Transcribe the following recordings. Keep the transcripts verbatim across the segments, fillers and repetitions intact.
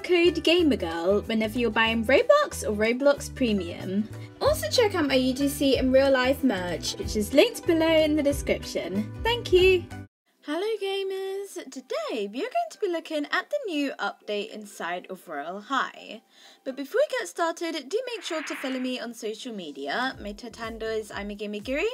Q R code GamerGirl whenever you're buying Roblox or Roblox Premium. Also check out my U G C and real life merch, which is linked below in the description. Thank you! Hello gamers! Today we are going to be looking at the new update inside of Royale High. But before we get started, do make sure to follow me on social media. My Twitter handle is ImaGamerGirl,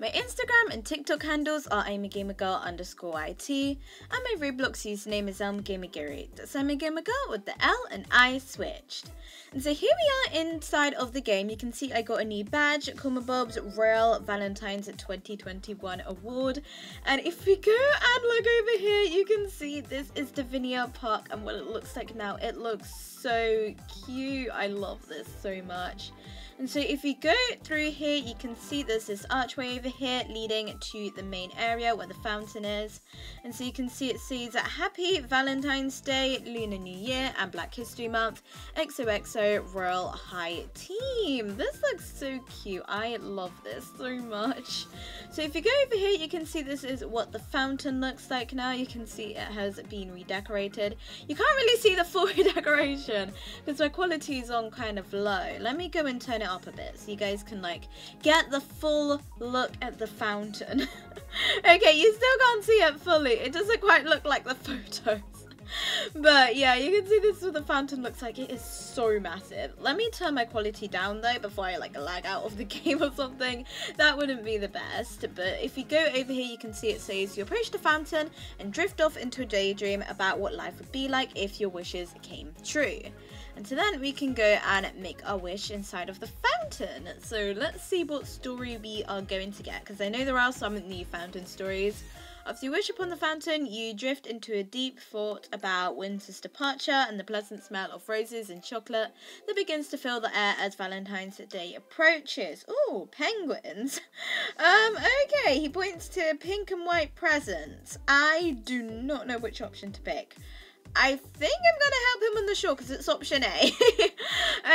my Instagram and TikTok handles are ImaGamerGirl underscore IT, and my Roblox username is ElmGamerGirl. That's ImaGamerGirl with the L and I switched. And so here we are inside of the game. You can see I got a new badge, Comabob's Royale Valentine's twenty twenty-one Award. And if we go and look over here, you can see this is Divinia Park and what it looks like now. It looks so cute. I love this so much. And so if you go through here, you can see there's this archway over here leading to the main area where the fountain is. And so you can see it says Happy Valentine's Day, Lunar New Year and Black History Month, X O X O Royale High Team. This looks so cute. I love this so much. So if you go over here, you can see this is what the fountain looks like now. You can see it has been redecorated. You can't really see the full redecoration because my quality is on kind of low. Let me go and turn it up a bit so you guys can like get the full look at the fountain. Okay, you still can't see it fully, it doesn't quite look like the photos. But yeah, you can see this is what the fountain looks like. It is so massive. Let me turn my quality down though before I like lag out of the game or something. That wouldn't be the best. But if you go over here, you can see it says you approach the fountain and drift off into a daydream about what life would be like if your wishes came true. And so then we can go and make our wish inside of the fountain. So let's see what story we are going to get, because I know there are some new fountain stories. After you wish upon the fountain, you drift into a deep thought about winter's departure and the pleasant smell of roses and chocolate that begins to fill the air as Valentine's Day approaches. Ooh, penguins. Um, okay, he points to pink and white presents. I do not know which option to pick. I think I'm going to help him on the shore because it's option A.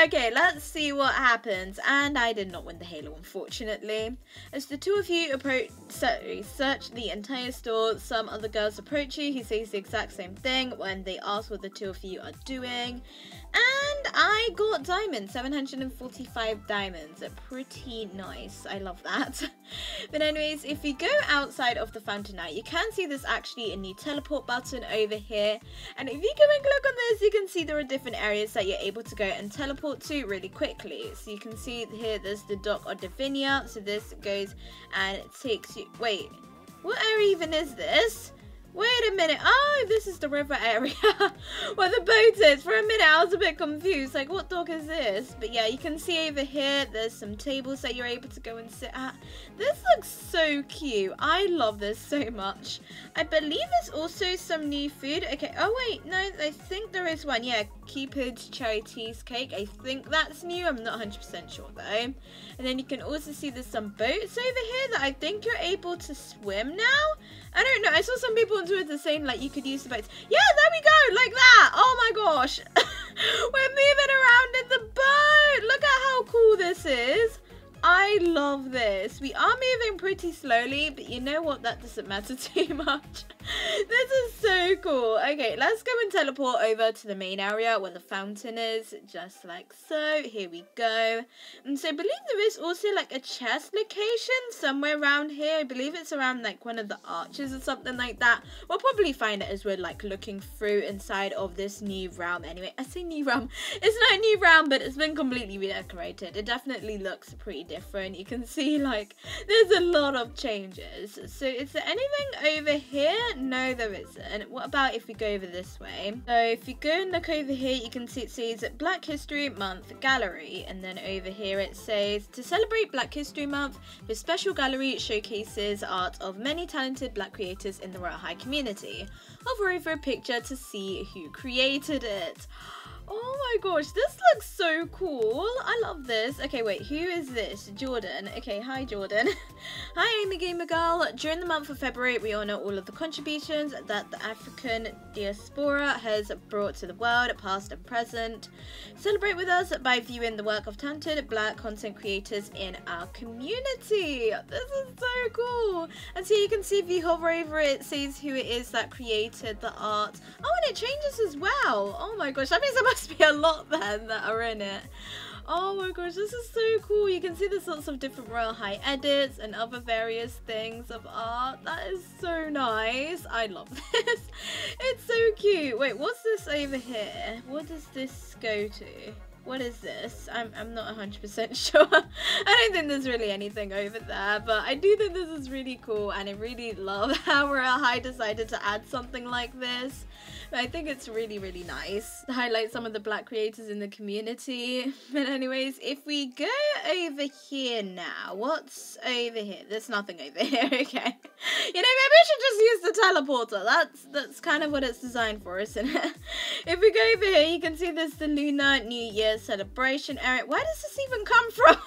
Okay, let's see what happens. And I did not win the halo, unfortunately. As the two of you approach, sorry, search the entire store, some other girls approach you who says the exact same thing when they ask what the two of you are doing. And I got diamonds, seven hundred forty-five diamonds. Pretty nice. I love that. But anyways, if you go outside of the fountain now, you can see there's actually a new teleport button over here. And if you go and click on this, you can see there are different areas that you're able to go and teleport to really quickly. So you can see here, there's the dock of Divinia. So this goes and it takes you... Wait, what area even is this? Wait a minute. Oh, this is the river area where the boat is. For a minute, I was a bit confused. Like, what dock is this? But yeah, you can see over here, there's some tables that you're able to go and sit at. This looks so cute. I love this so much. I believe there's also some new food. Okay. Oh, wait. No, I think there is one. Yeah, Cupid's Cherry Cheesecake. I think that's new. I'm not one hundred percent sure, though. And then you can also see there's some boats over here that I think you're able to swim now. I don't know. I saw some people with the same, like you could use the boats. Yeah, there we go, like that. Oh my gosh. We're moving around in the boat. Look at how cool this is. I love this. We are moving pretty slowly, but you know what, that doesn't matter too much. This is so cool. Okay, let's go and teleport over to the main area where the fountain is, just like so. Here we go. And so I believe there is also like a chest location somewhere around here. I believe it's around like one of the arches or something like that. We'll probably find it as we're like looking through inside of this new realm. Anyway, I say new realm, it's not a new realm, but it's been completely redecorated. It definitely looks pretty different. You can see like there's a lot of changes. So is there anything over here? No, there isn't. What about if we go over this way? So if you go and look over here, you can see it says Black History Month Gallery, and then over here it says to celebrate Black History Month, this special gallery showcases art of many talented Black creators in the Royale High community. Hover over a picture to see who created it. Oh my gosh, this looks so cool. I love this. Okay, wait, who is this? Jordan. Okay, hi Jordan. Hi ImaGamerGirl. During the month of February, we honor all of the contributions that the African diaspora has brought to the world, past and present. Celebrate with us by viewing the work of talented black content creators in our community. This is so cool. And so you can see if you hover over it, it says who it is that created the art. Oh, and it changes as well. Oh my gosh, that means there must be a lot then that are in it. Oh my gosh, this is so cool. You can see there's lots of different Royale High edits and other various things of art. That is so nice. I love this. It's so cute. Wait, what's this over here? What does this go to? What is this? I'm, I'm not one hundred percent sure. I don't think there's really anything over there, but I do think this is really cool, and I really love how Royale High decided to add something like this. But I think it's really, really nice to highlight some of the black creators in the community. But anyways, if we go over here now, what's over here? There's nothing over here, okay. You know, maybe I should just use the teleporter. That's, that's kind of what it's designed for, isn't it? If we go over here, you can see there's the Lunar New Year celebration area. Where does this even come from?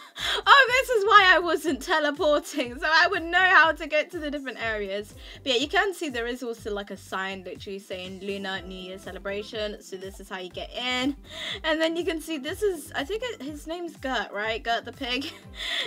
Oh, this is why I wasn't teleporting, so I would know how to get to the different areas. But yeah, you can see there is also like a sign literally saying Lunar New Year celebration, so this is how you get in. And then you can see this is, I think it, his name's Gert, right? Gert the pig.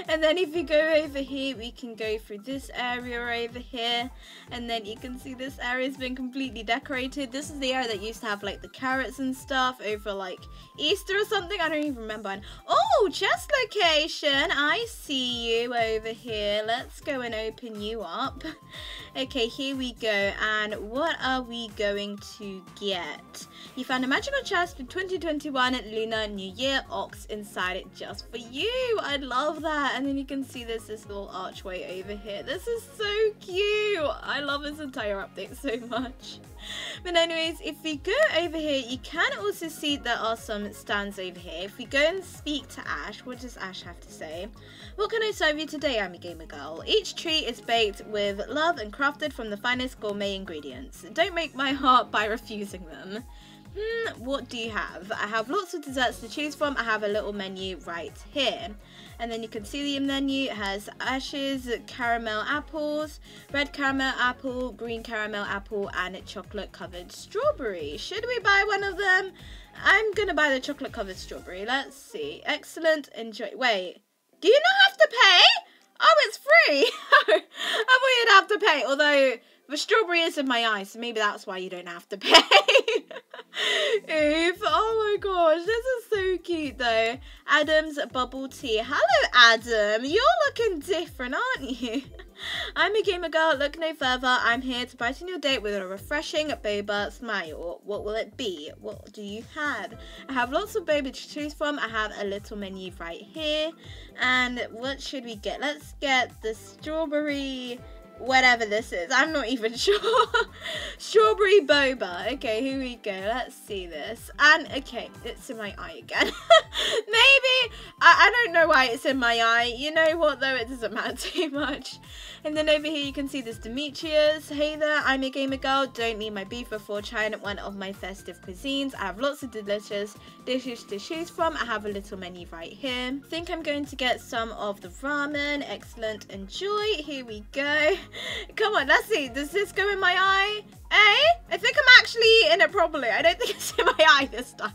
And then if you go over here, we can go through this area over here, and then you can see this area's been completely decorated. This is the area that used to have like the carrots and stuff over like Easter or something, I don't even remember. And, oh, chest location, I see you over here. Let's go and open you up. Okay, here we go. And what are we going to get? You found a magical chest for twenty twenty-one Lunar New Year ox inside it just for you. I love that. And then you can see there's this little archway over here. This is so cute. I love this entire update so much. But anyways, if we go over here, you can also see there are some stands over here. If we go and speak to Ash, what does Ash have to say? What can I serve you today, ImaGamerGirl? Each treat is baked with love and crafted from the finest gourmet ingredients. Don't make my heart by refusing them. Hmm, what do you have? I have lots of desserts to choose from. I have a little menu right here. And then you can see the menu has Ash's caramel apples, red caramel apple, green caramel apple, and chocolate covered strawberry. Should we buy one of them? I'm gonna buy the chocolate covered strawberry. Let's see. Excellent. Enjoy. Wait, do you not have to pay? Oh, it's free. I thought you'd have to pay. Although the strawberry is in my eye, so maybe that's why you don't have to pay. Oof. Oh my gosh, this is so cute though. Adam's bubble tea. Hello Adam, you're looking different, aren't you? I'm a gamer girl, look no further. I'm here to brighten your day with a refreshing boba smile. What will it be? What do you have? I have lots of boba to choose from. I have a little menu right here. And what should we get? Let's get the strawberry... whatever this is, I'm not even sure. Strawberry boba. Okay, here we go. Let's see this. And okay, it's in my eye again. Maybe I, I don't know why it's in my eye. You know what though, it doesn't matter too much. And then over here you can see this Demetrius. Hey there, I'm a gamer girl. Don't need my beef before trying one of my festive cuisines. I have lots of delicious dishes to choose from. I have a little menu right here. I think I'm going to get some of the ramen. Excellent. Enjoy. Here we go. Come on, let's see. Does this go in my eye? Eh? I think I'm actually in it properly. I don't think it's in my eye this time.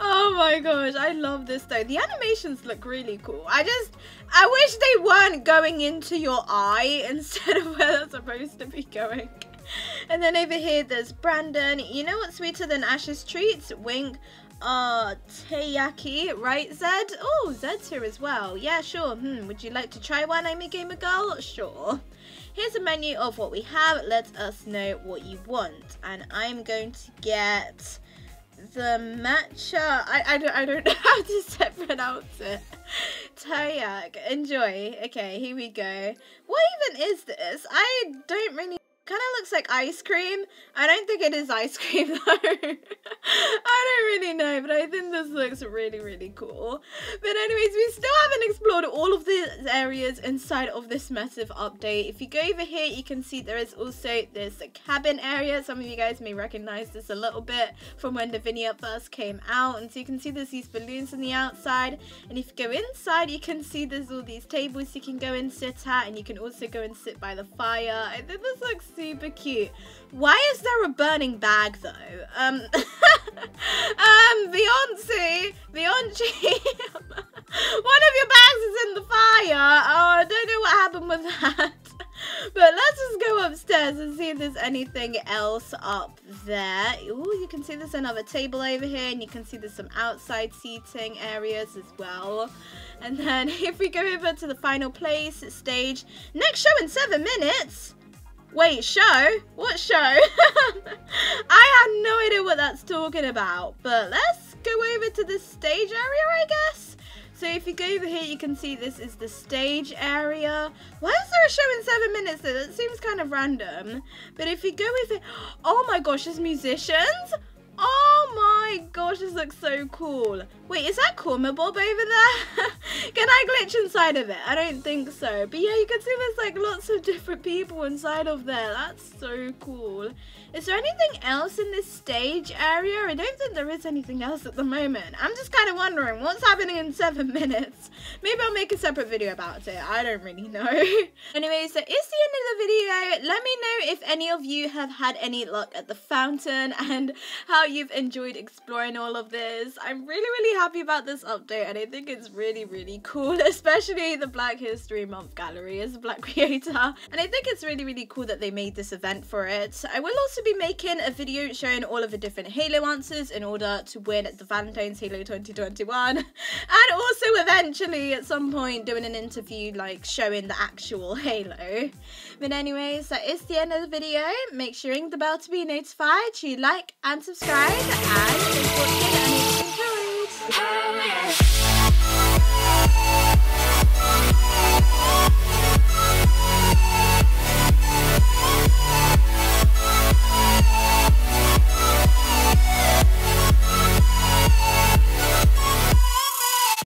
Oh my gosh, I love this though. The animations look really cool. I just, I wish they weren't going into your eye instead of where they're supposed to be going. And then over here, there's Brandon. You know what's sweeter than Ash's treats? Wink. Uh, Taiyaki, right Zed? Oh, Zed's here as well. Yeah, sure. Hmm, would you like to try one, ImaGamerGirl? Sure. Here's a menu of what we have. Let us know what you want. And I'm going to get the matcha. I, I, don't, I don't know how to pronounce it. Taiyaki. Enjoy. Okay, here we go. What even is this? I don't really... kind of looks like ice cream. I don't think it is ice cream though. I don't really know, but I think this looks really, really cool. But anyways, we still haven't explored all of the areas inside of this massive update. If you go over here, you can see there is also this cabin area. Some of you guys may recognize this a little bit from when Divinia first came out. And so you can see there's these balloons on the outside. And if you go inside, you can see there's all these tables you can go and sit at. And you can also go and sit by the fire. I think this looks super cute. Why is there a burning bag though? Um... Um, Beyonce, Beyonce, one of your bags is in the fire. Oh, I don't know what happened with that. But let's just go upstairs and see if there's anything else up there. Ooh, you can see there's another table over here, and you can see there's some outside seating areas as well. And then if we go over to the final place, stage, next show in seven minutes. Wait, show? What show? I have no idea what that's talking about, but let's go over to the stage area, I guess. So if you go over here, you can see this is the stage area. Why is there a show in seven minutes though? That seems kind of random. But if you go over, oh my gosh, there's musicians? Oh my gosh, this looks so cool. Wait, is that Comabob over there? Can I glitch inside of it? I don't think so. But yeah, you can see there's like lots of different people inside of there. That's so cool. Is there anything else in this stage area? I don't think there is anything else at the moment. I'm just kind of wondering what's happening in seven minutes. Maybe I'll make a separate video about it. I don't really know. Anyway, so it's the end of the video. Let me know if any of you have had any luck at the fountain and how you've enjoyed exploring all of this. I'm really, really happy about this update, and I think it's really, really cool, especially the Black History Month gallery as a Black creator. And I think it's really, really cool that they made this event for it. I will also be making a video showing all of the different Halo answers in order to win the Valentine's Halo twenty twenty-one, and also eventually at some point doing an interview like showing the actual Halo. But anyways, that is the end of the video. Make sure you ring the bell to be notified. You like and subscribe and keep watching and encourage.